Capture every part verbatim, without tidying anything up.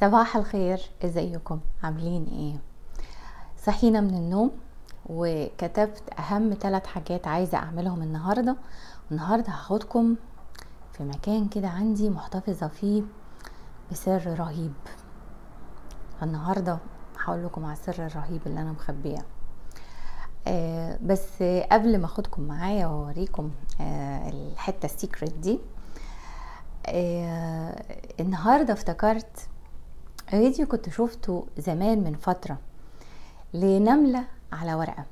صباح الخير، ازيكم؟ عاملين ايه؟ صحينا من النوم وكتبت اهم ثلاث حاجات عايزه اعملهم النهارده. والنهارده هاخدكم في مكان كده عندي محتفظه فيه بسر رهيب. النهارده هقول لكم على السر الرهيب اللي انا مخبيه. آه بس قبل ما اخدكم معايا واوريكم آه الحته السيكريت دي، آه النهارده افتكرت فيديو كنت شفته زمان من فتره لنمله على ورقه،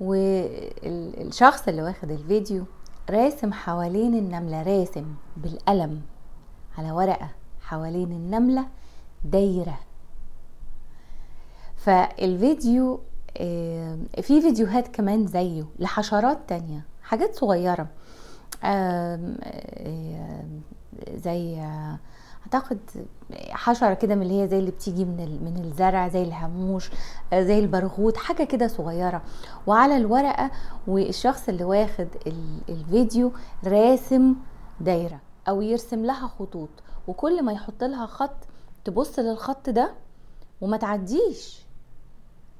والشخص اللي واخد الفيديو راسم حوالين النمله، راسم بالقلم على ورقه حوالين النمله دايره. فالفيديو في فيديوهات كمان زيه لحشرات تانية، حاجات صغيره زي اعتقد حشره كده من اللي هي زي اللي بتيجي من من الزرع، زي الهاموش، زي البرغوث، حاجه كده صغيره وعلى الورقه. والشخص اللي واخد الفيديو راسم دايره او يرسم لها خطوط، وكل ما يحط لها خط تبص للخط ده وما تعديش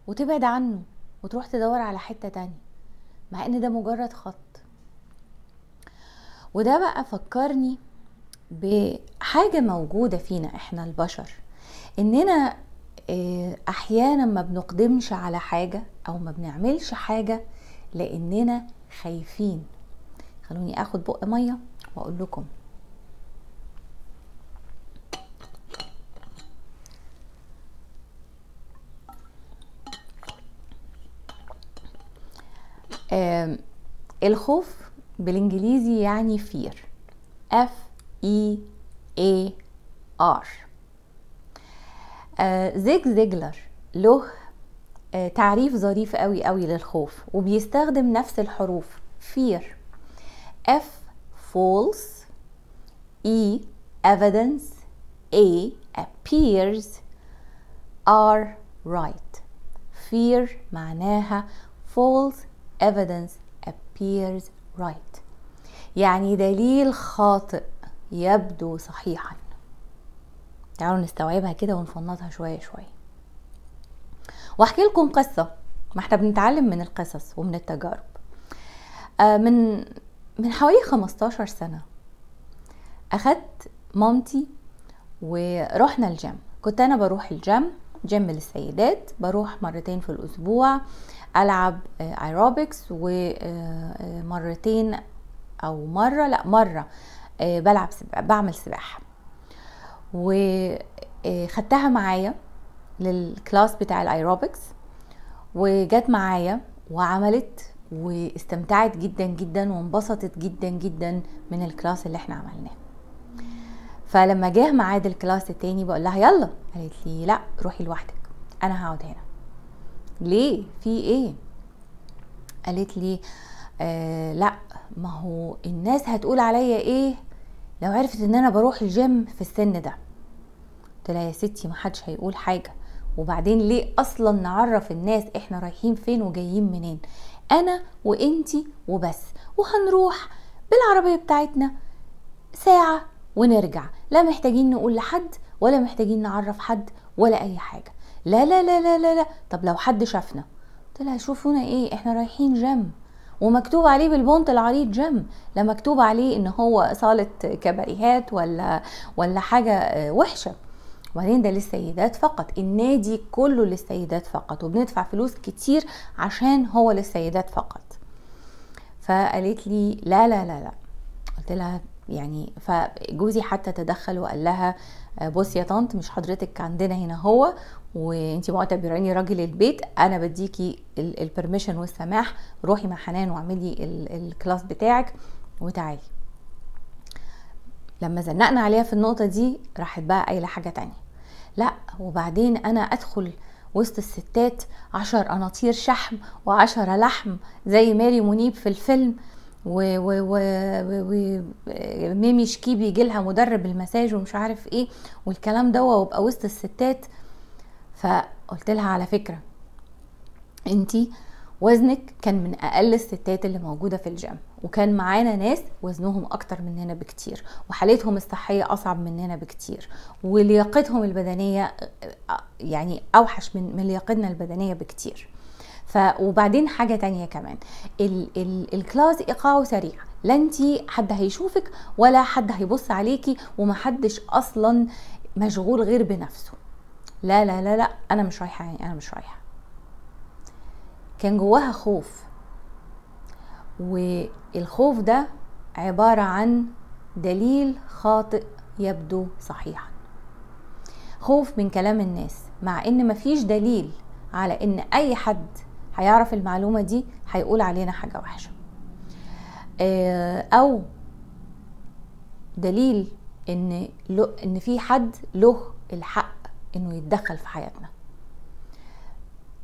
وتبعد عنه وتروح تدور على حته تانيه، مع ان ده مجرد خط. وده بقى فكرني بحاجة موجودة فينا احنا البشر، اننا احيانا ما بنقدمش على حاجة او ما بنعملش حاجة لاننا خايفين. خلوني اخد بق مية واقول لكم. الخوف بالانجليزي يعني فير، اف اي اي ار. آه زيج زيجلر له آه تعريف ظريف قوي قوي للخوف، وبيستخدم نفس الحروف fear، f false، e evidence، a appears، r right. fear معناها false evidence appears right، يعني دليل خاطئ يبدو صحيحا. تعالوا نستوعبها كده ونفنطها شويه شويه، واحكي لكم قصه. ما احنا بنتعلم من القصص ومن التجارب. آه من من حوالي خمستاشر سنه اخدت مامتي ورحنا الجيم. كنت انا بروح الجيم، جيم للسيدات، بروح مرتين في الاسبوع العب ايروبكس، ومرتين او مره لا مره بلعب سباحة، بعمل سباحة. وخدتها معايا للكلاس بتاع الايروبكس، وجت معايا وعملت واستمتعت جدا جدا وانبسطت جدا جدا من الكلاس اللي احنا عملناه. فلما جه ميعاد الكلاس التاني بقول لها يلا، قالت لي لا روحي لوحدك، انا هقعد هنا. ليه؟ في ايه؟ قالت لي آه لا، ما هو الناس هتقول عليا ايه لو عرفت ان انا بروح الجيم في السن ده. قلت لها يا ستي ما حدش هيقول حاجه، وبعدين ليه اصلا نعرف الناس احنا رايحين فين وجايين منين؟ انا وانتي وبس، وهنروح بالعربيه بتاعتنا ساعه ونرجع، لا محتاجين نقول لحد ولا محتاجين نعرف حد ولا اي حاجه. لا لا لا لا لا, لا. طب لو حد شافنا؟ قلت لها شوفونا ايه، احنا رايحين جيم ومكتوب عليه بالبونت العريض جيم، لا مكتوب عليه ان هو صاله كباريهات ولا ولا حاجه وحشه. وبعدين ده للسيدات فقط، النادي كله للسيدات فقط، وبندفع فلوس كتير عشان هو للسيدات فقط. فقالت لي لا لا لا لا. قلت لها يعني، فجوزي حتى تدخل وقال لها بصي يا طنط، مش حضرتك عندنا هنا هو، وانتي معتبراني راجل البيت، انا بديكي البرميشن والسماح، روحي مع حنان واعملي الكلاس بتاعك وتعالي. لما زنقنا عليها في النقطه دي راحت بقى قايله حاجه تانية، لا وبعدين انا ادخل وسط الستات عشر اناطير شحم وعشرة لحم زي ماري منيب في الفيلم، و و و و ميمي شكيبي يجي لها مدرب المساج ومش عارف ايه والكلام ده، وابقى وسط الستات. فقلت لها على فكره انتي وزنك كان من اقل الستات اللي موجوده في الجيم، وكان معانا ناس وزنهم اكتر مننا بكتير، وحالتهم الصحيه اصعب مننا بكتير، ولياقتهم البدنيه يعني اوحش من من لياقتنا البدنيه بكتير. ف وبعدين حاجه تانية كمان، ال ال الكلاس ايقاعه سريع، لا انتي حد هيشوفك ولا حد هيبص عليكي، ومحدش اصلا مشغول غير بنفسه. لا لا لا لا انا مش رايحه، يعني انا مش رايحه. كان جواها خوف، والخوف ده عبارة عن دليل خاطئ يبدو صحيحا، خوف من كلام الناس، مع ان مفيش دليل على ان اي حد هيعرف المعلومة دي هيقول علينا حاجة وحشة، او دليل ان ان في حد له الحق انه يتدخل في حياتنا،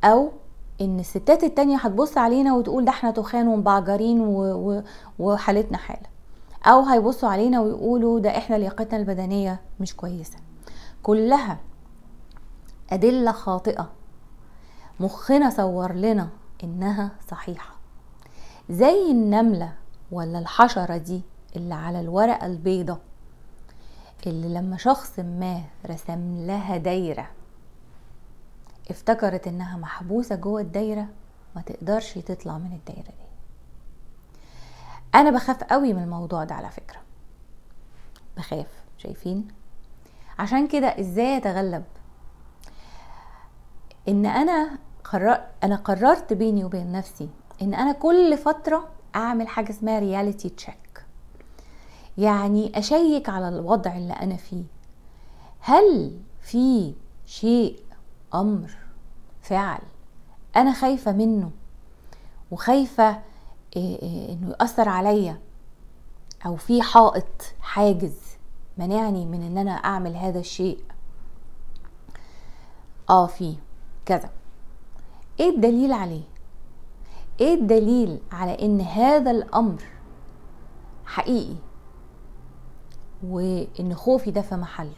او ان الستات التانية هتبص علينا وتقول ده احنا تخان ومبعجرين وحالتنا حالة، او هيبصوا علينا ويقولوا ده احنا لياقتنا البدنية مش كويسة. كلها ادلة خاطئة مخنا صور لنا انها صحيحة، زي النملة ولا الحشرة دي اللي على الورقة البيضة، اللي لما شخص ما رسم لها دايرة افتكرت انها محبوسة جوه الدايرة، ما تقدرش تطلع من الدايرة دي. انا بخاف قوي من الموضوع ده على فكرة، بخاف، شايفين؟ عشان كده ازاي اتغلب؟ ان انا قرر... انا قررت بيني وبين نفسي ان انا كل فترة اعمل حاجة اسمها رياليتي تشيك، يعني اشيك على الوضع اللي انا فيه، هل في شيء، امر، فعل انا خايفه منه وخايفه انه ياثر عليا، او في حائط، حاجز منعني من ان انا اعمل هذا الشيء؟ اه في كذا. ايه الدليل عليه؟ ايه الدليل على ان هذا الامر حقيقي وان خوفي ده في محله؟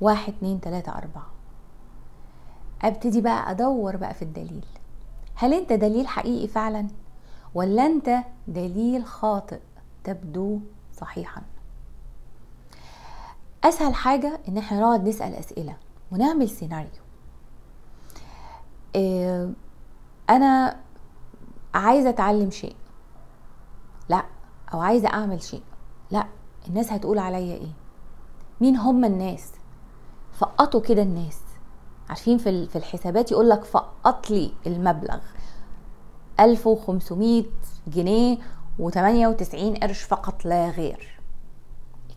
واحد اتنين تلاته اربعه. ابتدي بقى ادور بقى في الدليل، هل انت دليل حقيقي فعلا ولا انت دليل خاطئ تبدو صحيحا؟ اسهل حاجة ان احنا نقعد نسأل اسئلة ونعمل سيناريو. اه انا عايزة اتعلم شيء، لا، او عايزة اعمل شيء، لا، الناس هتقول عليا ايه؟ مين هم الناس؟ فقطوا كده الناس، عارفين في الحسابات يقول لك فقط لي المبلغ ألف وخمسمية جنيه وتمانية وتسعين قرش فقط لا غير.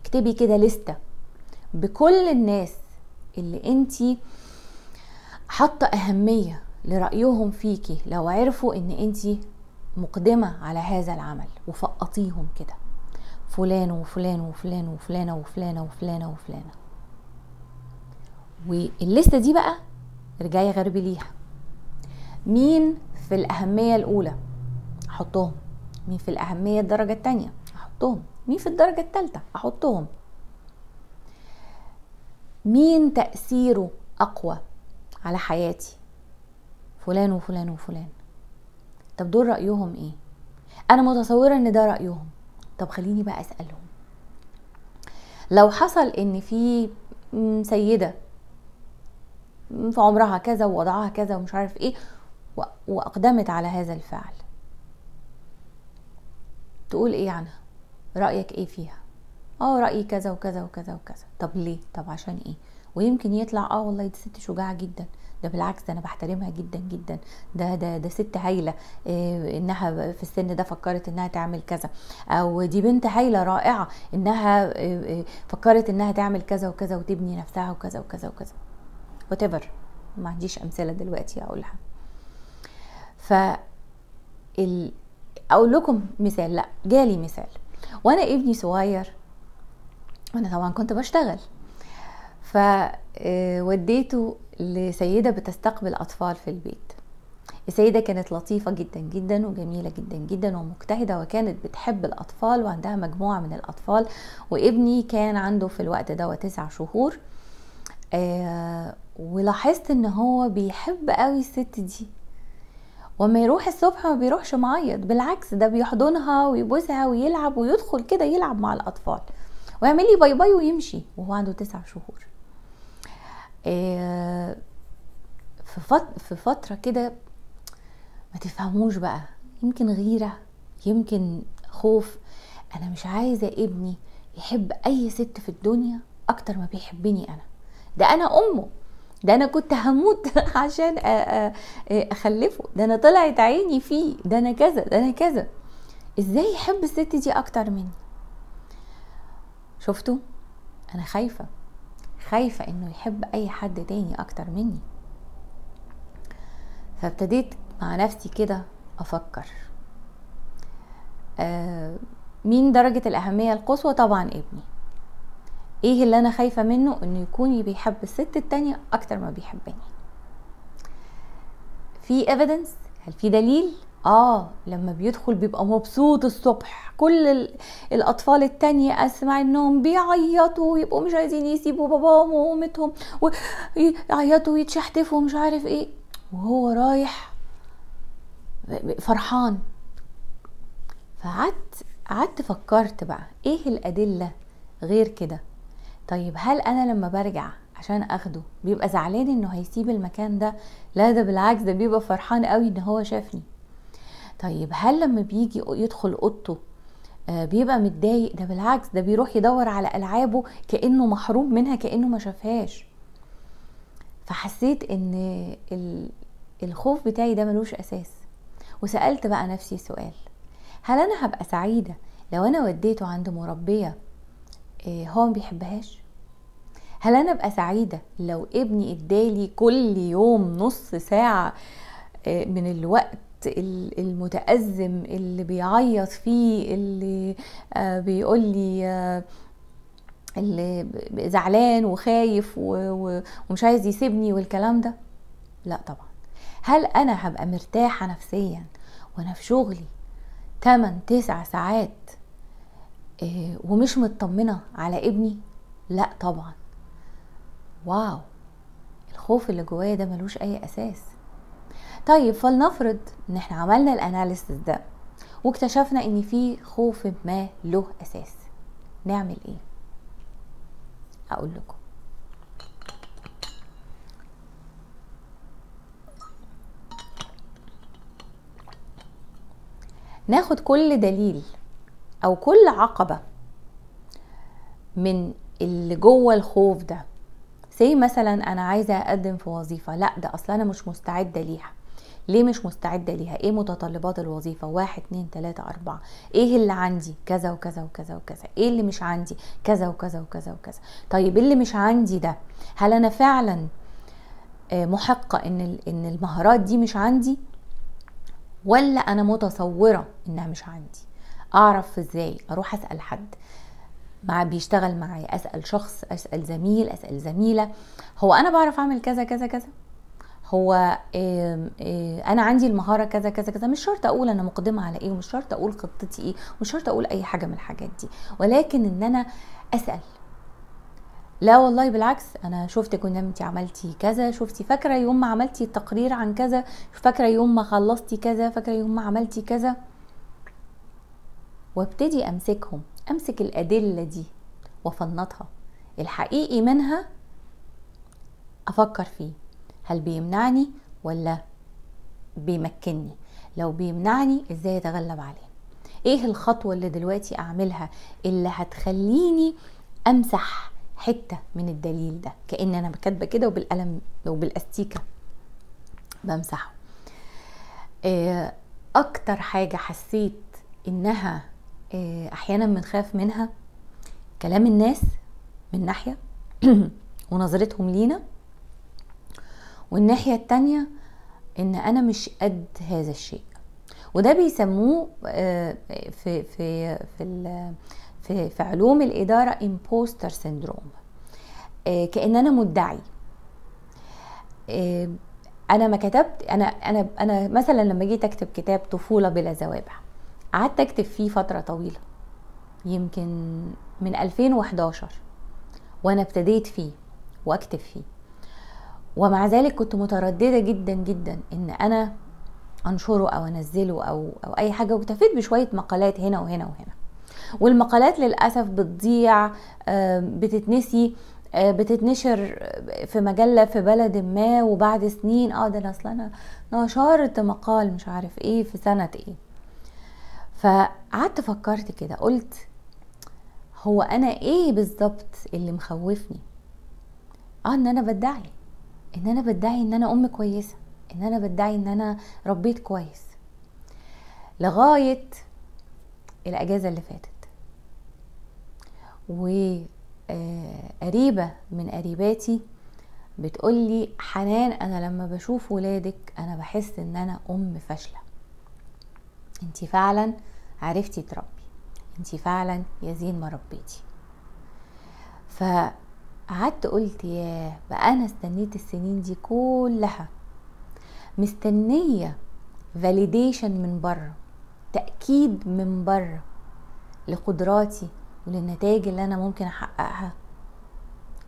اكتبي كده لستة بكل الناس اللي انتي حاطه اهميه لرايهم فيكي لو عرفوا ان انتي مقدمه على هذا العمل، وفقطيهم كده، فلان وفلان وفلان وفلانه وفلانه وفلانه وفلانه. والليسته دي بقى ارجعي غربي ليها، مين في الاهميه الاولى احطهم، مين في الاهميه الدرجه الثانيه احطهم، مين في الدرجه الثالثه احطهم، مين تاثيره اقوى على حياتي، فلان وفلان وفلان. طب دول رايهم ايه؟ انا متصوره ان ده رايهم، طب خليني بقى اسالهم. لو حصل ان في سيده في عمرها كذا ووضعها كذا ومش عارف ايه واقدمت على هذا الفعل، تقول ايه عنها؟ رايك ايه فيها؟ اه رايي كذا وكذا وكذا وكذا. طب ليه؟ طب عشان ايه؟ ويمكن يطلع اه والله دي ست شجاعه جدا، ده بالعكس ده انا بحترمها جدا جدا، ده ده ده ست هايله إيه انها في السن ده فكرت انها تعمل كذا، او دي بنت هايله رائعه انها إيه فكرت انها تعمل كذا وكذا وتبني نفسها وكذا وكذا وكذا. whatever، ما عنديش امثله دلوقتي اقولها. ف ال... اقول لكم مثال، لا جالي مثال. وانا ابني صغير، وانا طبعا كنت بشتغل، فوديته لسيده بتستقبل اطفال في البيت. السيده كانت لطيفه جدا جدا وجميله جدا جدا ومجتهده، وكانت بتحب الاطفال وعندها مجموعه من الاطفال، وابني كان عنده في الوقت ده تسع شهور. آه ولاحظت ان هو بيحب قوي الست دي، وما يروح الصبح ما بيروحش معيط، بالعكس ده بيحضنها ويبوسها ويلعب ويدخل كده يلعب مع الأطفال ويعمل لي باي باي ويمشي وهو عنده تسع شهور. في فترة كده ما تفهموش بقى، يمكن غيرة، يمكن خوف، أنا مش عايزة ابني يحب أي ست في الدنيا أكتر ما بيحبني أنا، ده أنا أمه، ده أنا كنت هموت عشان أخلفه، ده أنا طلعت عيني فيه، ده أنا كذا، ده أنا كذا، إزاي يحب الست دي أكتر مني؟ شفتوا؟ أنا خايفة، خايفة إنه يحب أي حد تاني أكتر مني. فابتديت مع نفسي كده أفكر، آه مين درجة الأهمية القصوى؟ طبعا ابني. ايه اللي انا خايفة منه؟ انه يكون بيحب الست التانية اكتر ما بيحبني. في ايفيدنس؟ هل في دليل؟ اه لما بيدخل بيبقى مبسوط الصبح، كل الاطفال التانية اسمع انهم بيعيطوا ويبقوا مش عايزين يسيبوا باباهم ومامتهم ويعيطوا ويتشحتفوا ومش عارف ايه، وهو رايح فرحان. فقعدت قعدت فكرت بقى ايه الادلة غير كده. طيب هل انا لما برجع عشان اخده بيبقى زعلان انه هيسيب المكان ده؟ لا، ده بالعكس، ده بيبقى فرحان قوي ان هو شافني. طيب هل لما بيجي يدخل اوضته بيبقى متضايق؟ ده بالعكس، ده بيروح يدور على العابه كانه محروم منها، كانه ما شافهاش. فحسيت ان الخوف بتاعي ده ملوش اساس. وسالت بقى نفسي سؤال، هل انا هبقى سعيده لو انا وديته عند مربيه هو ما بيحبهاش؟ هل انا ابقى سعيده لو ابني ادالي كل يوم نص ساعه من الوقت المتأزم اللي بيعيط فيه، اللي بيقول لي اللي زعلان وخايف ومش عايز يسيبني والكلام ده؟ لا طبعا. هل انا هبقى مرتاحه نفسيا وانا في شغلي تمن تسع ساعات ومش مطمنة على ابني؟ لا طبعا. واو، الخوف اللي جوايا ده ملوش اي اساس. طيب فلنفرض ان احنا عملنا الاناليسيس ده واكتشفنا ان في خوف ما له اساس، نعمل ايه؟ اقول لكم، ناخد كل دليل او كل عقبة من اللي جوه الخوف ده. زي مثلا انا عايزة اقدم في وظيفة، لا ده اصلا انا مش مستعدة ليها. ليه مش مستعدة ليها؟ ايه متطلبات الوظيفة؟ واحد اتنين تلاتة اربعة، ايه اللي عندي؟ كذا وكذا وكذا وكذا. ايه اللي مش عندي؟ كذا وكذا وكذا وكذا. طيب اللي مش عندي ده هل انا فعلا محقة ان ان المهارات دي مش عندي، ولا انا متصورة انها مش عندي؟ اعرف ازاي؟ اروح اسال حد مع بيشتغل معايا، اسال شخص، اسال زميل، اسال زميله، هو انا بعرف اعمل كذا كذا كذا، هو إيه إيه انا عندي المهاره كذا كذا كذا. مش شرط اقول انا مقدمه على ايه، ومش شرط اقول خطتي ايه، ومش شرط اقول اي حاجه من الحاجات دي، ولكن ان انا اسال. لا والله بالعكس، انا شفتك ان انت عملتي كذا، شفتي، فاكره يوم ما عملتي التقرير عن كذا، فاكره يوم ما خلصتي كذا، فاكره يوم ما عملتي كذا. وابتدي امسكهم، امسك الادله دي وافنطها، الحقيقي منها افكر فيه، هل بيمنعني ولا بيمكنني؟ لو بيمنعني ازاي اتغلب عليه؟ ايه الخطوه اللي دلوقتي اعملها اللي هتخليني امسح حته من الدليل ده؟ كأن انا كاتبه كده وبالقلم وبالاستيكه بمسحه. إيه اكتر حاجه حسيت انها احيانا بنخاف من منها؟ كلام الناس من ناحيه ونظرتهم لينا، والناحيه التانيه ان انا مش قد هذا الشيء. وده بيسموه في في في في, في علوم الاداره امبوستر سيندروم، كأن انا مدعي. انا ما كتبت، انا انا انا مثلا لما جيت اكتب كتاب طفوله بلا زوابع قعدت اكتب فيه فترة طويلة، يمكن من ألفين وإحداشر وانا ابتديت فيه واكتب فيه، ومع ذلك كنت مترددة جدا جدا ان انا انشره او انزله او او اي حاجه، واكتفيت بشويه مقالات هنا وهنا وهنا. والمقالات للاسف بتضيع، بتتنسي، بتتنشر في مجله في بلد ما، وبعد سنين اه ده انا اصل انا نشرت مقال مش عارف ايه في سنه ايه. فقعدت فكرت كده، قلت هو انا ايه بالظبط اللي مخوفني؟ اه ان انا بدعي ان انا بدعي ان انا ام كويسه، ان انا بدعي ان انا ربيت كويس. لغايه الاجازه اللي فاتت، وقريبه من قريباتي بتقولي حنان انا لما بشوف ولادك انا بحس ان انا ام فاشله، انتي فعلا عرفتي تربي، انتي فعلا يا زين ما ربيتي. فقعدت قلت ياه، بقى انا استنيت السنين دي كلها مستنيه فاليديشن من بره، تاكيد من بره لقدراتي وللنتائج اللي انا ممكن احققها.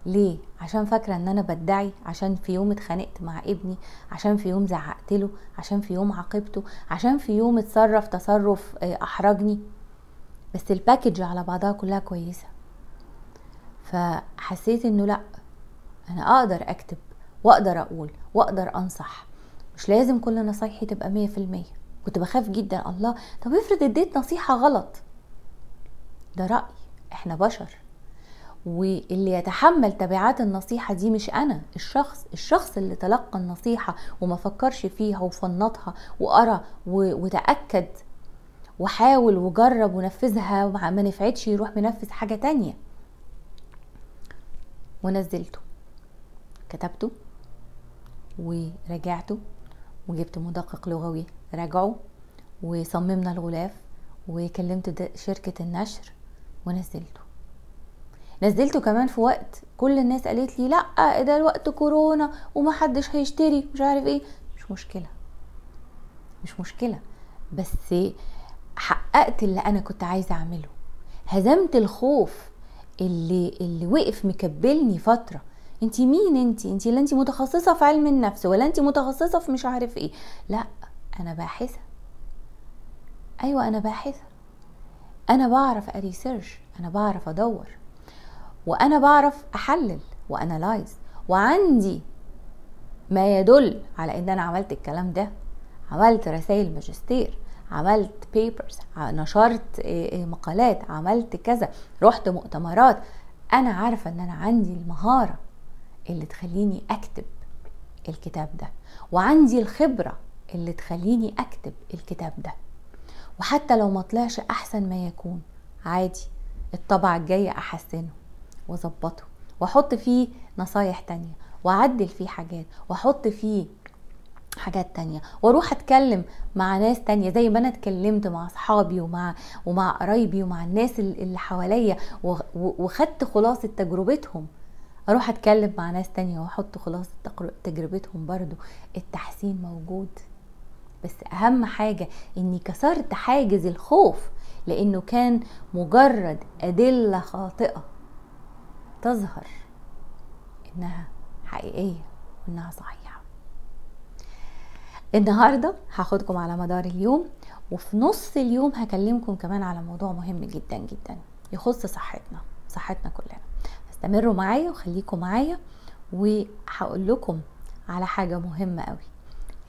ليه؟ عشان فاكره ان انا بدعي، عشان في يوم اتخانقت مع ابني، عشان في يوم زعقت له، عشان في يوم عاقبته، عشان في يوم اتصرف تصرف احرجني، بس الباكج على بعضها كلها كويسه. فحسيت انه لا، انا اقدر اكتب واقدر اقول واقدر انصح، مش لازم كل نصايحي تبقى مية في المية. كنت بخاف جدا، الله طب افرض اديت نصيحه غلط؟ ده رأي، احنا بشر، واللي يتحمل تبعات النصيحة دي مش انا، الشخص الشخص اللي تلقى النصيحة وما فكرش فيها وفنطها وقرا وتأكد وحاول وجرب ونفذها وما نفعتش يروح منفذ حاجة تانية. ونزلته، كتبته، وراجعته، وجبت مدقق لغوي راجعه، وصممنا الغلاف، وكلمت شركة النشر، ونزلته. نزلته كمان في وقت كل الناس قالت لي لا ده الوقت كورونا ومحدش هيشتري مش عارف ايه. مش مشكلة، مش مشكلة، بس حققت اللي انا كنت عايزة اعمله، هزمت الخوف اللي اللي وقف مكبلني فترة. انتي مين انتي؟ انتي لا انتي متخصصة في علم النفس ولا انتي متخصصة في مش عارف ايه، لا انا باحثة. ايوه انا باحثة، انا بعرف اريسيرش، انا بعرف ادور، وانا بعرف احلل وانالايز، وعندي ما يدل على ان انا عملت الكلام ده، عملت رسائل ماجستير، عملت بيبرز، نشرت مقالات، عملت كذا، رحت مؤتمرات. انا عارفة ان انا عندي المهارة اللي تخليني اكتب الكتاب ده، وعندي الخبرة اللي تخليني اكتب الكتاب ده. وحتى لو ما طلعش احسن ما يكون عادي، الطبعة الجاية احسنه واظبطه، واحط فيه نصايح تانية، واعدل فيه حاجات، واحط فيه حاجات تانية، واروح اتكلم مع ناس تانية زي ما انا اتكلمت مع اصحابي ومع ومع قرايبي ومع الناس اللي حواليا، وخدت خلاصة تجربتهم، اروح اتكلم مع ناس تانية واحط خلاصة تجربتهم. برضو التحسين موجود، بس اهم حاجة اني كسرت حاجز الخوف، لانه كان مجرد ادلة خاطئة تظهر انها حقيقية وانها صحيحة. النهاردة هاخدكم على مدار اليوم، وفي نص اليوم هكلمكم كمان على موضوع مهم جدا جدا يخص صحتنا، صحتنا كلنا. استمروا معايا وخليكم معايا، وهقول لكم على حاجة مهمة قوي.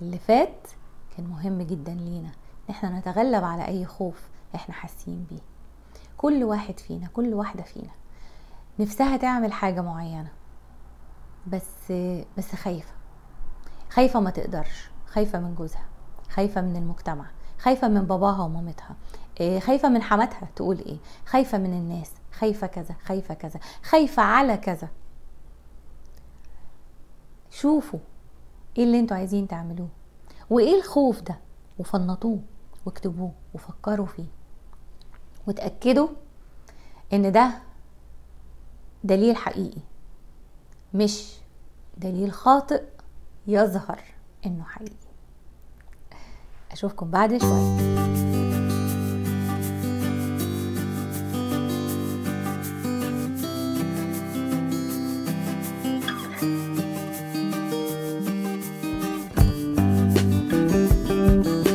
اللي فات كان مهم جدا لينا ان احنا نتغلب على اي خوف احنا حاسين بيه. كل واحد فينا، كل واحدة فينا نفسها تعمل حاجة معينة، بس بس خايفة، خايفة ما تقدرش، خايفة من جوزها، خايفة من المجتمع، خايفة من باباها ومامتها، خايفة من حماتها تقول ايه، خايفة من الناس، خايفة كذا، خايفة كذا، خايفة على كذا. شوفوا ايه اللي انتوا عايزين تعملوه وايه الخوف ده، وفنطوه واكتبوه وفكروا فيه، وتأكدوا ان ده دليل حقيقي مش دليل خاطئ يظهر انه حقيقي. اشوفكم بعد شوية. Thank you.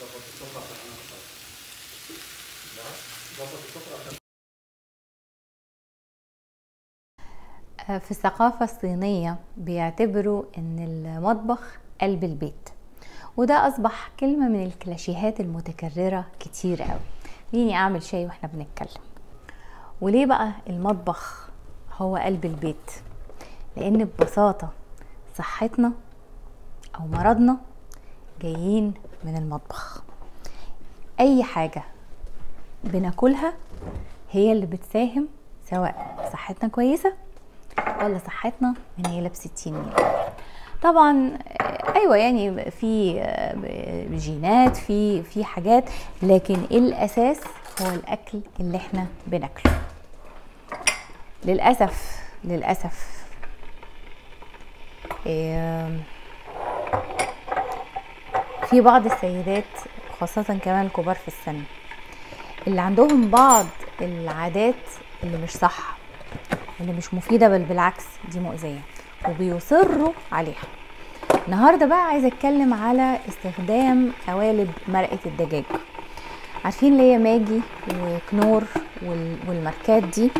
ضبط السفرة عشان أخرج. لا ضبط السفرة عشان. في الثقافة الصينية بيعتبروا إن المطبخ قلب البيت، وده أصبح كلمة من الكلاشيهات المتكررة كتير قوي. ليني أعمل شاي وإحنا بنتكلم. وليه بقى المطبخ هو قلب البيت؟ لأن ببساطة صحتنا أو مرضنا جايين من المطبخ. أي حاجة بناكلها هي اللي بتساهم سواء صحتنا كويسة ولا صحتنا من هي لابسة تينين. طبعا ايوه يعني في جينات في في حاجات، لكن الاساس هو الاكل اللي احنا بناكله. للاسف للاسف في بعض السيدات خاصه كمان الكبار في السن اللي عندهم بعض العادات اللي مش صح، اللي مش مفيده بل بالعكس دي مؤذيه وبيصروا عليها. النهارده بقى عايزه اتكلم على استخدام قوالب مرقه الدجاج. عارفين ليه ماجي وكنور والماركات دي؟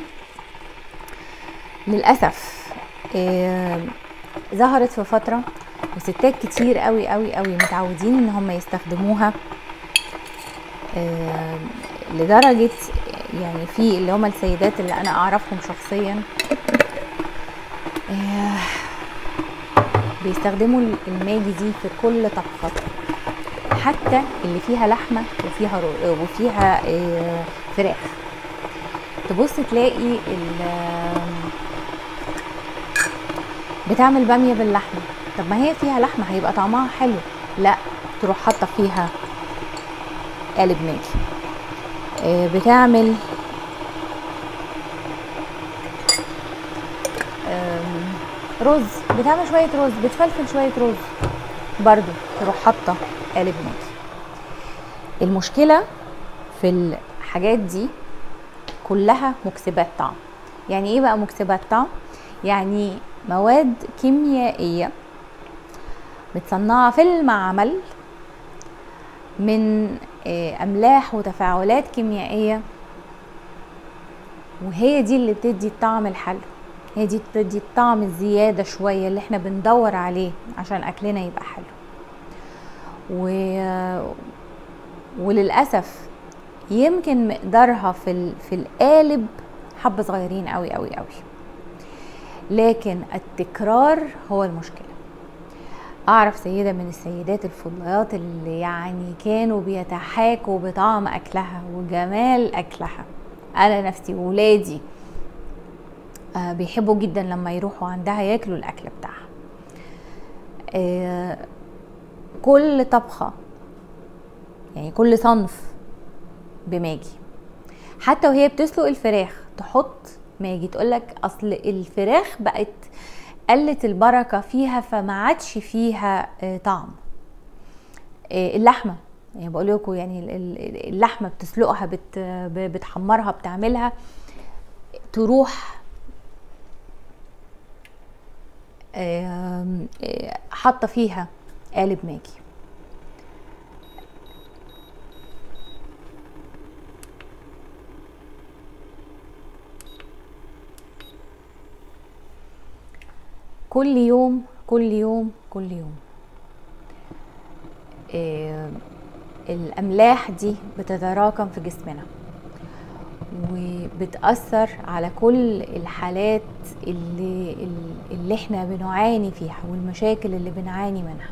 للاسف آه ظهرت في فتره وستات كتير قوي قوي قوي متعودين ان هم يستخدموها آه لدرجه يعني في اللي هم السيدات اللي انا اعرفهم شخصيا بيستخدموا الماجي دي في كل طبخات، حتى اللي فيها لحمه وفيها وفيها فراخ. تبص تلاقي بتعمل باميه باللحمه، طب ما هي فيها لحمه هيبقى طعمها حلو، لا تروح حاطه فيها قالب ماجي. بتعمل رز، بتعمل شويه رز، بتفلفل شويه رز، برده تروح حاطه قالب ماجي. المشكله في الحاجات دي كلها مكسبات طعم. يعني ايه بقى مكسبات طعم؟ يعني مواد كيميائيه متصنعه في المعمل من املاح وتفاعلات كيميائيه، وهي دي اللي بتدي الطعم الحلو، هي دي بتدي الطعم الزياده شويه اللي احنا بندور عليه عشان اكلنا يبقى حلو. و... وللاسف يمكن مقدارها في ال... في القالب حبه صغيرين قوي قوي قوي، لكن التكرار هو المشكله. اعرف سيده من السيدات الفضليات اللي يعني كانوا بيتحاكوا بطعم اكلها وجمال اكلها. انا نفسي وولادي آه بيحبوا جدا لما يروحوا عندها ياكلوا الاكل بتاعها. آه كل طبخه يعني كل صنف بماجي، حتى وهي بتسلق الفراخ تحط ماجي. تقولك اصل الفراخ بقت قلت البركه فيها فما عادش فيها آه طعم. آه اللحمه يعني بقول لكم يعني اللحمه بتسلقها بت بتحمرها بتعملها، تروح حاطه فيها قالب ماجي. كل يوم كل يوم كل يوم الاملاح دي بتتراكم في جسمنا وبتأثر على كل الحالات اللي اللي احنا بنعاني فيها والمشاكل اللي بنعاني منها.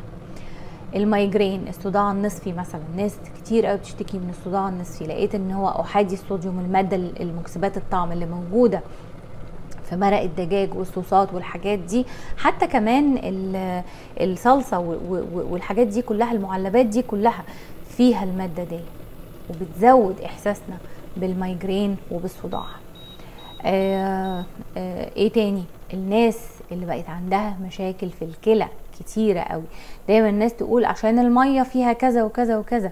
المايجرين، الصداع النصفي مثلا، ناس كتير قوي بتشتكي من الصداع النصفي. لقيت ان هو احادي الصوديوم، الماده المكسبات الطعم اللي موجوده في مرق الدجاج والصوصات والحاجات دي، حتى كمان الصلصه والحاجات دي كلها، المعلبات دي كلها فيها الماده دي، وبتزود احساسنا بالمايجرين وبالصداع. آآ آآ ايه تاني؟ الناس اللي بقت عندها مشاكل في الكلى كتيرة قوي. دايما الناس تقول عشان المية فيها كذا وكذا وكذا.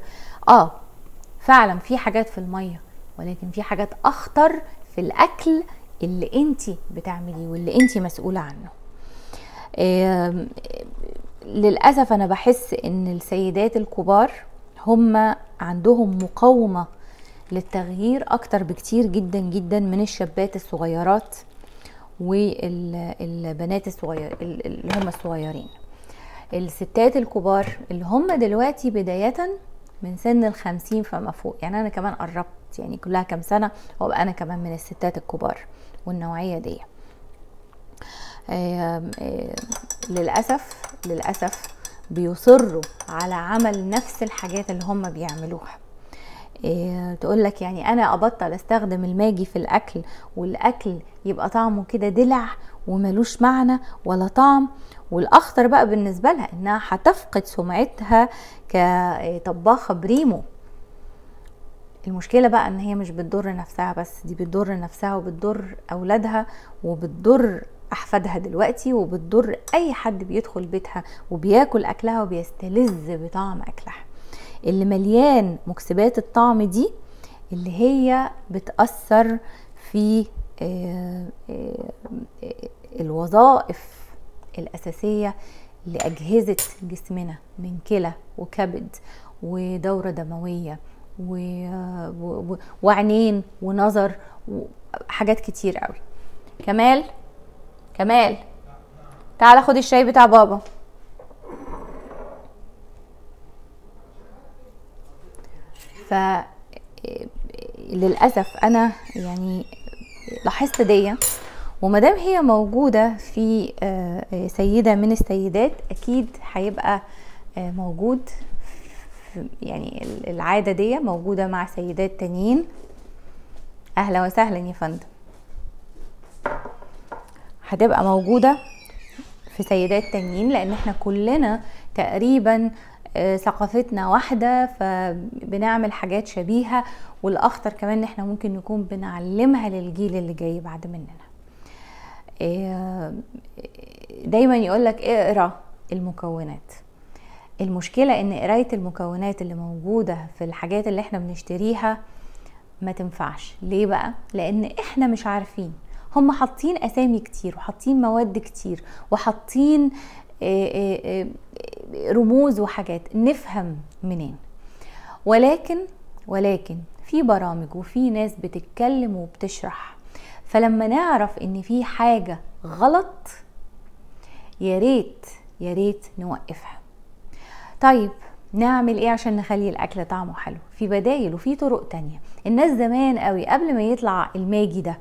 اه فعلا في حاجات في المية، ولكن في حاجات اخطر في الاكل اللي انتي بتعمليه واللي انتي مسؤولة عنه. للأسف انا بحس ان السيدات الكبار هم عندهم مقاومة للتغيير اكتر بكتير جدا جدا من الشابات الصغيرات والبنات الصغير اللي هم الصغيرين. الستات الكبار اللي هم دلوقتي بداية من سن الخمسين فما فوق، يعني انا كمان قربت، يعني كلها كام سنة وابقى انا كمان من الستات الكبار والنوعية دي. آه آه للأسف للأسف بيصروا على عمل نفس الحاجات اللي هم بيعملوها. آه تقولك يعني انا ابطل استخدم الماجي في الاكل والاكل يبقى طعمه كده دلع وملوش معنى ولا طعم. والاخطر بقى بالنسبة لها انها هتفقد سمعتها كطباخة بريمو. المشكلة بقى ان هي مش بتضر نفسها بس، دي بتضر نفسها وبتضر اولادها وبتضر احفادها دلوقتي وبتضر اي حد بيدخل بيتها وبياكل اكلها وبيستلذ بطعم اكلها اللي مليان مكسبات الطعم دي، اللي هي بتأثر في الوظائف الاساسية لاجهزة جسمنا من كلى وكبد ودورة دموية وعينين ونظر وحاجات كتير قوي. كمال كمال تعالى خد الشاي بتاع بابا. ف للاسف انا يعني لاحظت دي، ومادام هي موجوده في سيده من السيدات اكيد هيبقى موجود، يعني العاده دي موجوده مع سيدات تانيين. اهلا وسهلا يا فندم. هتبقى موجودة في سيدات تانيين لان احنا كلنا تقريبا ثقافتنا واحدة، فبنعمل حاجات شبيهة. والاخطر كمان ان احنا ممكن نكون بنعلمها للجيل اللي جاي بعد مننا. دايما يقولك اقرأ المكونات. المشكلة ان قراية المكونات اللي موجودة في الحاجات اللي احنا بنشتريها ما تنفعش. ليه بقى؟ لان احنا مش عارفين. هم حاطين اسامي كتير وحاطين مواد كتير وحاطين رموز وحاجات، نفهم منين؟ ولكن ولكن في برامج وفي ناس بتتكلم وبتشرح، فلما نعرف ان في حاجة غلط يا ريت يا ريت نوقفها. طيب نعمل ايه عشان نخلي الاكل طعمه حلو؟ في بدايل وفي طرق تانية. الناس زمان قوي قبل ما يطلع الماجي ده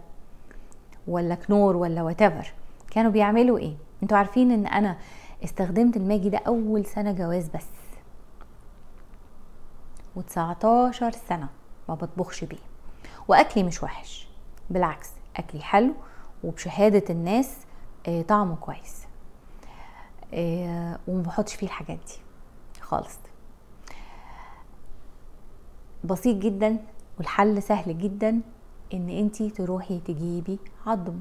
ولا كنور ولا واتيفر كانوا بيعملوا ايه؟ انتوا عارفين ان انا استخدمت الماجي ده اول سنه جواز بس، وتسعتاشر سنه ما بطبخش بيه، واكلي مش وحش، بالعكس اكلي حلو وبشهاده الناس طعمه كويس، وما بحطش فيه الحاجات دي خالص. بسيط جدا والحل سهل جدا، ان انتي تروحي تجيبي عظم.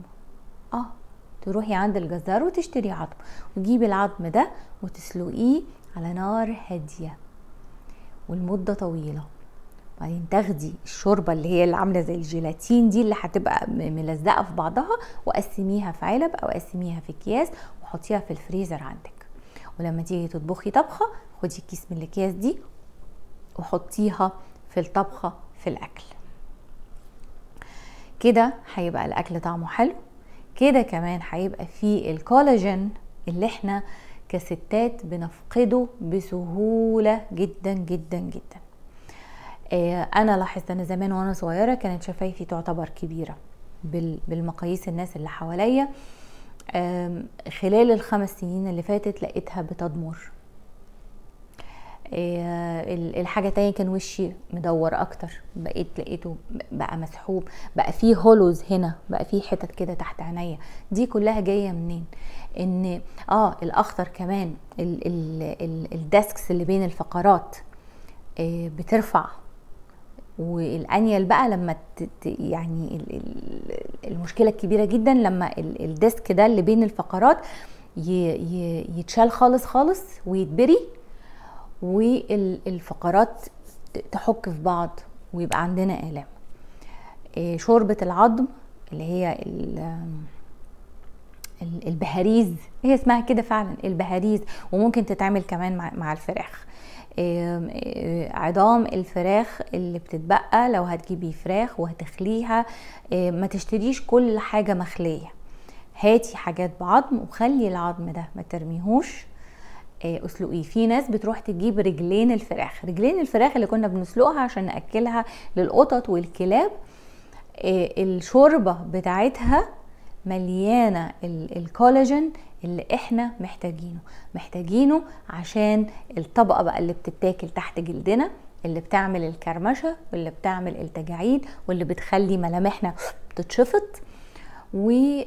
اه تروحي عند الجزار وتشتري عظم، وتجيبي العظم ده وتسلقيه على نار هاديه والمده طويله، وبعدين تاخدي الشوربه اللي هي اللي عامله زي الجيلاتين دي اللي هتبقى ملزقه في بعضها، وقسميها في علب او قسميها في اكياس وحطيها في الفريزر عندك. ولما تيجي تطبخي طبخه خدي كيس من الاكياس دي وحطيها في الطبخه في الاكل. كده هيبقى الاكل طعمه حلو، كده كمان هيبقى فيه الكولاجين اللي احنا كستات بنفقده بسهولة جدا جدا جدا. اه انا لاحظت انا زمان وانا صغيرة كانت شفايفي تعتبر كبيرة بالمقاييس الناس اللي حواليا. اه خلال الخمس سنين اللي فاتت لقيتها بتضمر. الحاجة تانية كان وشي مدور اكتر، بقيت لقيته بقى مسحوب، بقى فيه هولوز هنا، بقى فيه حتت كده تحت عينيا. دي كلها جاية منين؟ ان اه الاخطر كمان ال ال ال الديسكس اللي بين الفقرات آه بترفع، والانيل بقى لما يعني ال ال المشكلة الكبيرة جدا لما الديسك ده اللي بين الفقرات يتشال خالص خالص ويتبري والفقرات تحك في بعض ويبقى عندنا آلام. شوربة العظم اللي هي البهاريز، هي اسمها كده فعلا البهاريز، وممكن تتعمل كمان مع, مع الفراخ. عظام الفراخ اللي بتتبقى لو هتجيبي فراخ وهتخليها ما تشتريش كل حاجة مخلية، هاتي حاجات بعظم وخلي العظم ده ما ترميهوش، اسلقيه. في ناس بتروح تجيب رجلين الفراخ، رجلين الفراخ اللي كنا بنسلقها عشان ناكلها للقطط والكلاب، الشوربه بتاعتها مليانه الكولاجين اللي احنا محتاجينه محتاجينه عشان الطبقه بقى اللي بتتاكل تحت جلدنا، اللي بتعمل الكرمشه واللي بتعمل التجاعيد واللي بتخلي ملامحنا تتشفط، وال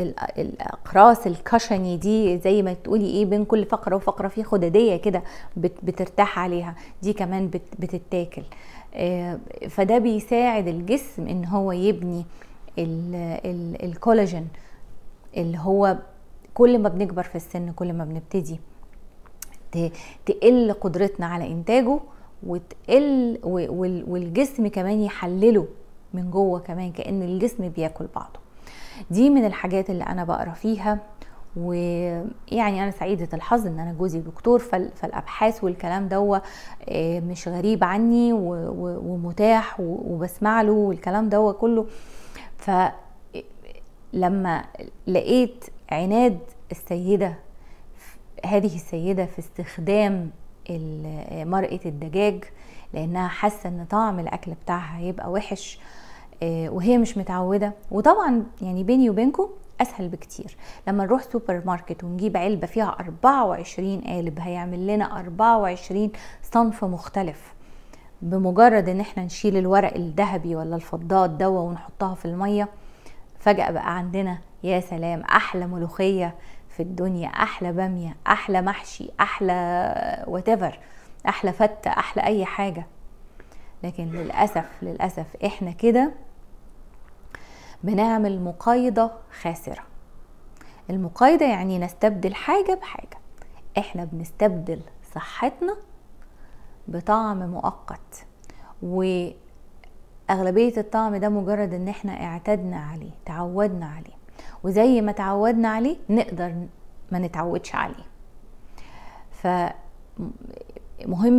الاقراص الكشني دي زي ما تقولي ايه بين كل فقره وفقره في خدديه كده بترتاح عليها، دي كمان بتتاكل. فده بيساعد الجسم ان هو يبني الكولاجين اللي هو كل ما بنكبر في السن كل ما بنبتدي تقل قدرتنا على انتاجه وتقل، والجسم كمان يحلله من جوه كمان كأن الجسم بياكل بعضه. دي من الحاجات اللي انا بقرا فيها، ويعني انا سعيده الحظ ان انا جوزي دكتور، فالابحاث والكلام ده مش غريب عني ومتاح وبسمع له والكلام ده كله. فلما لقيت عناد السيده، هذه السيده في استخدام مرقه الدجاج لانها حاسه ان طعم الاكل بتاعها هيبقى وحش وهي مش متعوده، وطبعا يعني بيني وبينكم اسهل بكتير لما نروح سوبر ماركت ونجيب علبه فيها أربعة وعشرين قالب هيعمل لنا أربعة وعشرين صنف مختلف، بمجرد ان احنا نشيل الورق الذهبي ولا الفضات دوا ونحطها في الميه فجاه بقى عندنا يا سلام احلى ملوخيه في الدنيا، احلى باميه، احلى محشي، احلى واتيفر، احلى فته، احلى اي حاجه. لكن للاسف للاسف احنا كده بنعمل مقايضة خاسرة. المقايضة يعني نستبدل حاجة بحاجة، احنا بنستبدل صحتنا بطعم مؤقت، واغلبية الطعم ده مجرد ان احنا اعتدنا عليه، تعودنا عليه، وزي ما تعودنا عليه نقدر ما نتعودش عليه. فمهم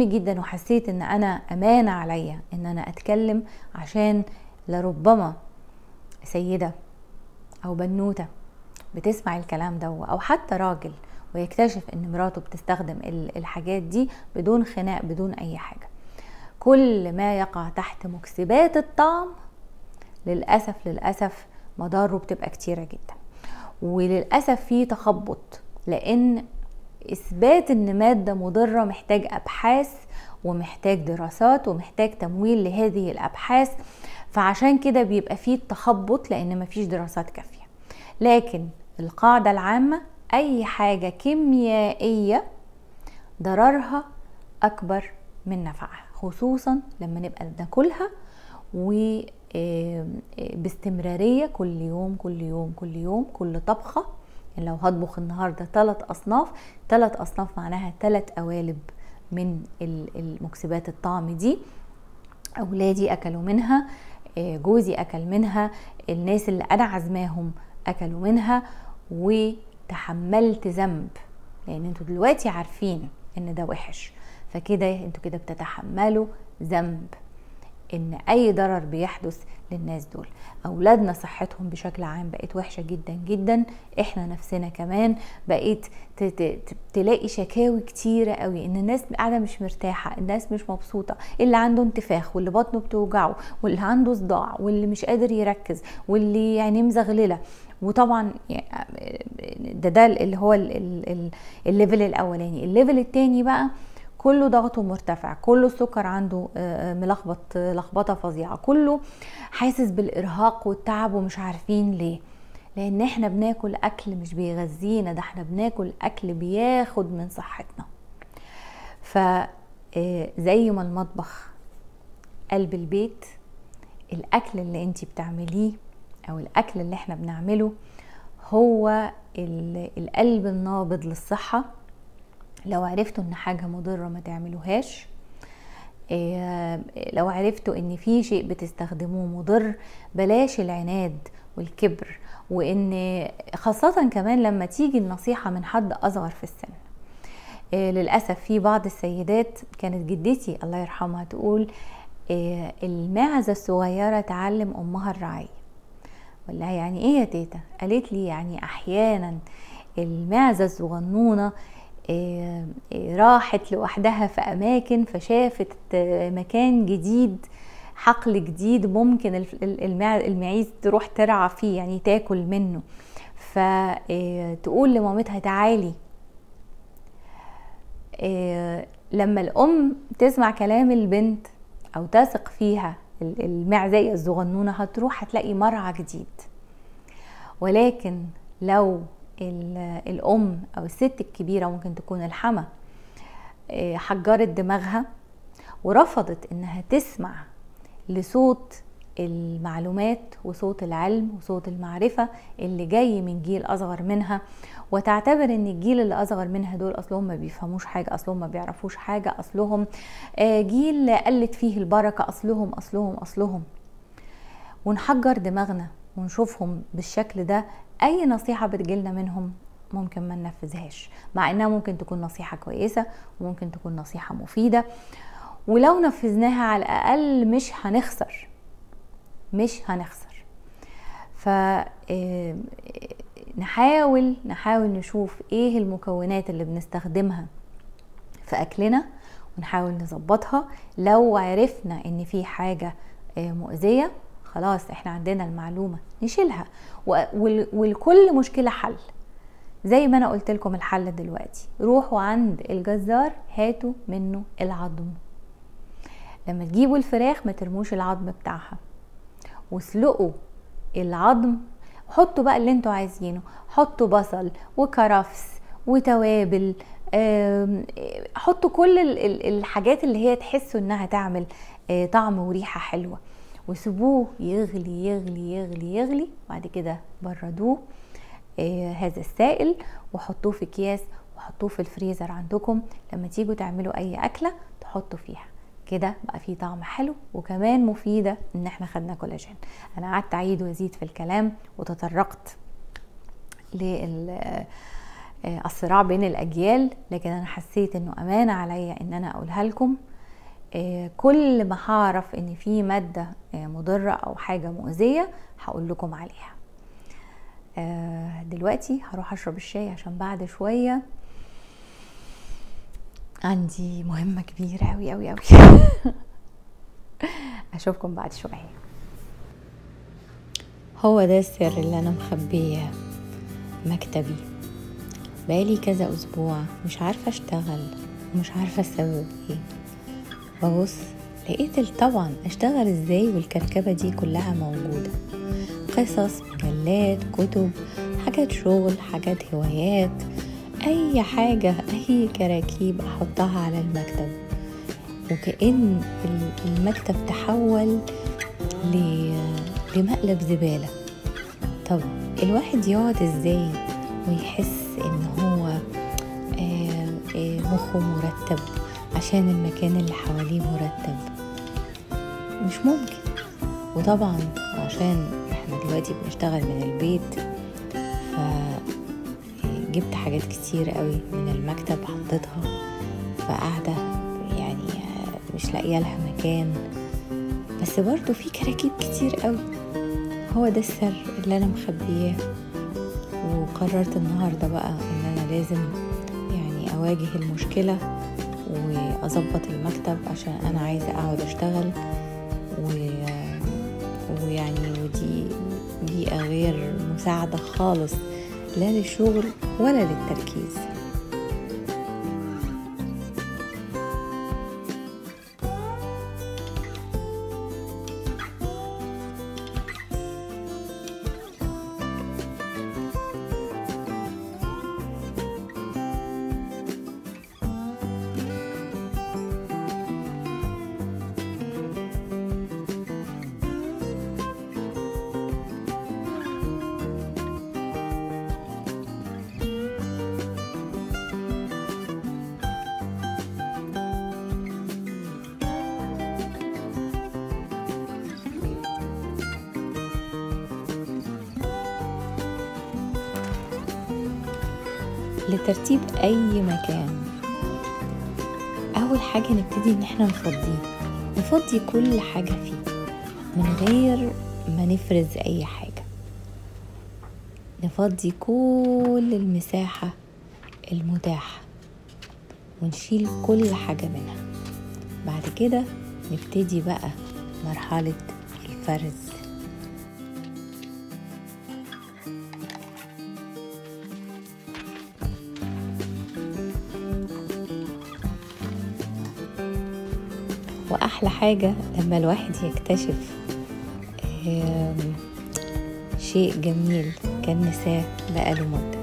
جدا، وحسيت ان انا امانة عليا ان انا اتكلم، عشان لربما سيدة أو بنوتة بتسمع الكلام ده، أو حتى راجل ويكتشف إن مراته بتستخدم الحاجات دي بدون خناق بدون أي حاجة. كل ما يقع تحت مكسبات الطعم للأسف للأسف مضاره بتبقى كتيرة جدا، وللأسف في تخبط، لأن إثبات إن مادة مضرة محتاج أبحاث ومحتاج دراسات ومحتاج تمويل لهذه الأبحاث، فعشان كده بيبقى فيه التخبط لان مفيش دراسات كافية. لكن القاعدة العامة اي حاجة كيميائية ضررها اكبر من نفعها، خصوصا لما نبقى بناكلها وباستمرارية كل يوم كل يوم كل يوم كل طبخة. يعني لو هطبخ النهاردة ثلاث اصناف، ثلاث اصناف معناها ثلاث قوالب من المكسبات الطعم دي، اولادي اكلوا منها، جوزي اكل منها، الناس اللي انا عزماهم اكلوا منها، وتحملت ذنب لان انتوا دلوقتي عارفين ان ده وحش، فكده انتوا كده بتتحملوا ذنب ان اي ضرر بيحدث للناس دول. اولادنا صحتهم بشكل عام بقت وحشه جدا جدا، احنا نفسنا كمان بقيت تلاقي شكاوي كتيره قوي ان الناس قاعده مش مرتاحه، الناس مش مبسوطه، اللي عنده انتفاخ واللي بطنه بتوجعه واللي عنده صداع واللي مش قادر يركز واللي يعني مزغلله. وطبعا ده ده اللي هو الليفل الاولاني. الليفل الثاني بقى كله ضغطه مرتفع، كله السكر عنده ملخبط لخبطه فظيعه، كله حاسس بالارهاق والتعب ومش عارفين ليه، لان احنا بناكل اكل مش بيغذينا، ده احنا بناكل اكل بياخد من صحتنا. فزي ما المطبخ قلب البيت، الاكل اللي انتي بتعمليه او الاكل اللي احنا بنعمله هو القلب النابض للصحه. لو عرفتوا ان حاجه مضره ما تعملوهاش، لو عرفتوا ان في شيء بتستخدموه مضر بلاش العناد والكبر، وان خاصة كمان لما تيجي النصيحة من حد اصغر في السن. للأسف في بعض السيدات، كانت جدتي الله يرحمها تقول الماعزة الصغيرة تعلم أمها الرعي. قلت لها يعني إيه يا تيتا؟ قالت لي يعني أحيانا الماعزة الصغنونة راحت لوحدها في أماكن، فشافت مكان جديد، حقل جديد ممكن المعيز تروح ترعى فيه، يعني تاكل منه، فتقول لمامتها تعالي. لما الأم تسمع كلام البنت أو تثق فيها المعزية الصغنونة، هتروح هتلاقي مرعى جديد. ولكن لو الأم أو الست الكبيرة، ممكن تكون الحما، حجرت دماغها ورفضت إنها تسمع لصوت المعلومات وصوت العلم وصوت المعرفة اللي جاي من جيل أصغر منها، وتعتبر ان الجيل اللي أصغر منها دول أصلهم ما بيفهموش حاجة، أصلهم ما بيعرفوش حاجة، أصلهم جيل قلت فيه البركة، أصلهم أصلهم أصلهم ونحجر دماغنا ونشوفهم بالشكل ده. أي نصيحة بتجيلنا منهم ممكن ما ننفذهاش، مع إنها ممكن تكون نصيحة كويسة وممكن تكون نصيحة مفيدة، ولو نفذناها على الأقل مش هنخسر مش هنخسر فنحاول نحاول نشوف ايه المكونات اللي بنستخدمها في اكلنا، ونحاول نظبطها. لو عرفنا ان في حاجة مؤذية، خلاص احنا عندنا المعلومة نشيلها، والكل مشكلة حل. زي ما انا قلت لكم الحل دلوقتي، روحوا عند الجزار هاتوا منه العظم. لما تجيبوا الفراخ ما ترموش العظم بتاعها، واسلقوا العظم، حطوا بقى اللي انتوا عايزينه، حطوا بصل وكرفس وتوابل، حطوا كل الحاجات اللي هي تحسوا انها تعمل طعم وريحة حلوة، وسيبوه يغلي يغلي يغلي يغلي بعد كده بردوه هذا السائل، وحطوه في اكياس وحطوه في الفريزر عندكم. لما تيجوا تعملوا اي اكلة تحطوا فيها كده، بقى فيه طعم حلو وكمان مفيدة ان احنا خدنا كولاجين. انا قعدت اعيد وازيد في الكلام وتطرقت للصراع بين الاجيال، لكن انا حسيت انه امانة عليا ان انا اقولها لكم. كل ما هعرف ان في مادة مضرة او حاجة مؤذية هقول لكم عليها. دلوقتي هروح اشرب الشاي عشان بعد شوية عندي مهمة كبيرة أوي أوي أوي. أشوفكم بعد شوية. هو ده السر اللي أنا مخبيه مكتبي، بقالي كذا أسبوع مش عارفة أشتغل ومش عارفة أسوي إيه. ببص لقيت طبعا أشتغل إزاي، والكركبة دي كلها موجودة، قصص، مجلات، كتب، حاجات شغل، حاجات هوايات، اي حاجة، اي كراكيب احطها على المكتب. وكأن المكتب تحول لمقلب زبالة. طب الواحد يقعد ازاي ويحس ان هو مخه مرتب عشان المكان اللي حواليه مرتب؟ مش ممكن. وطبعا عشان احنا دلوقتي بنشتغل من البيت، ف جبت حاجات كتير قوي من المكتب حطيتها، فقاعدة يعني مش لاقيه لها مكان، بس برضو في كراكيب كتير قوي. هو ده السر اللي انا مخبياه. وقررت النهارده بقى ان انا لازم يعني اواجه المشكله واظبط المكتب، عشان انا عايزه اقعد اشتغل و... ويعني ودي بيئه غير مساعده خالص، لا للشغل ولا للتركيز. لترتيب أي مكان. أول حاجة نبتدي إن احنا نفضيه، نفضي كل حاجة فيه من غير ما نفرز أي حاجة. نفضي كل المساحة المتاحة ونشيل كل حاجة منها. بعد كده نبتدي بقى مرحلة الفرز. وأحلى حاجة لما الواحد يكتشف شيء جميل كان نساه بقاله مدة.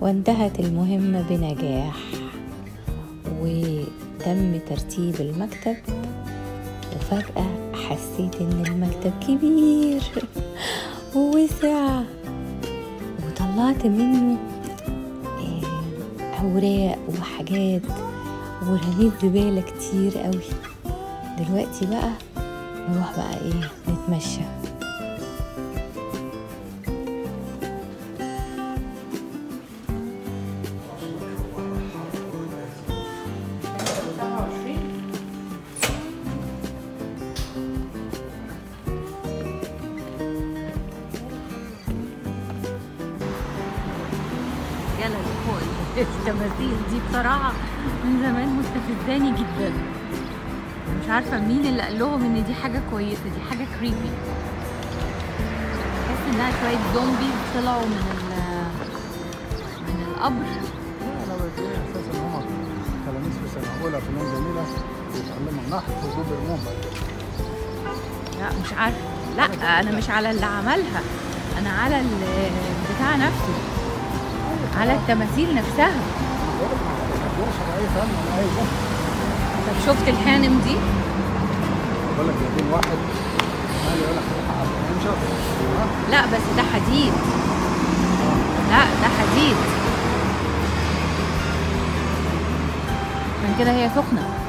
وانتهت المهمة بنجاح، وتم ترتيب المكتب. وفجأة حسيت ان المكتب كبير ووسع، وطلعت منه اوراق وحاجات ورميت زبالة كتير قوي. دلوقتي بقى نروح بقى ايه نتمشى. التماثيل دي بصراحه من زمان مستفزاني جدا، مش عارفه مين اللي قال لهم ان دي حاجه كويسه. دي حاجه كريبي، بحس انها شويه زومبي طلعوا من من القبر. انا بدي احساس ان هم تلاميذ في سنه اولى فنون جميله بيتعلموا النحت وجوب المنبر. لا مش عارفه، لا انا مش على اللي عملها، انا على البتاع نفسه، على التماثيل نفسها. طب شفت الحانم دي؟ بقول لك جايبين واحد قال لي انا لا بس ده حديد. لا ده حديد. عشان كده هي سخنه.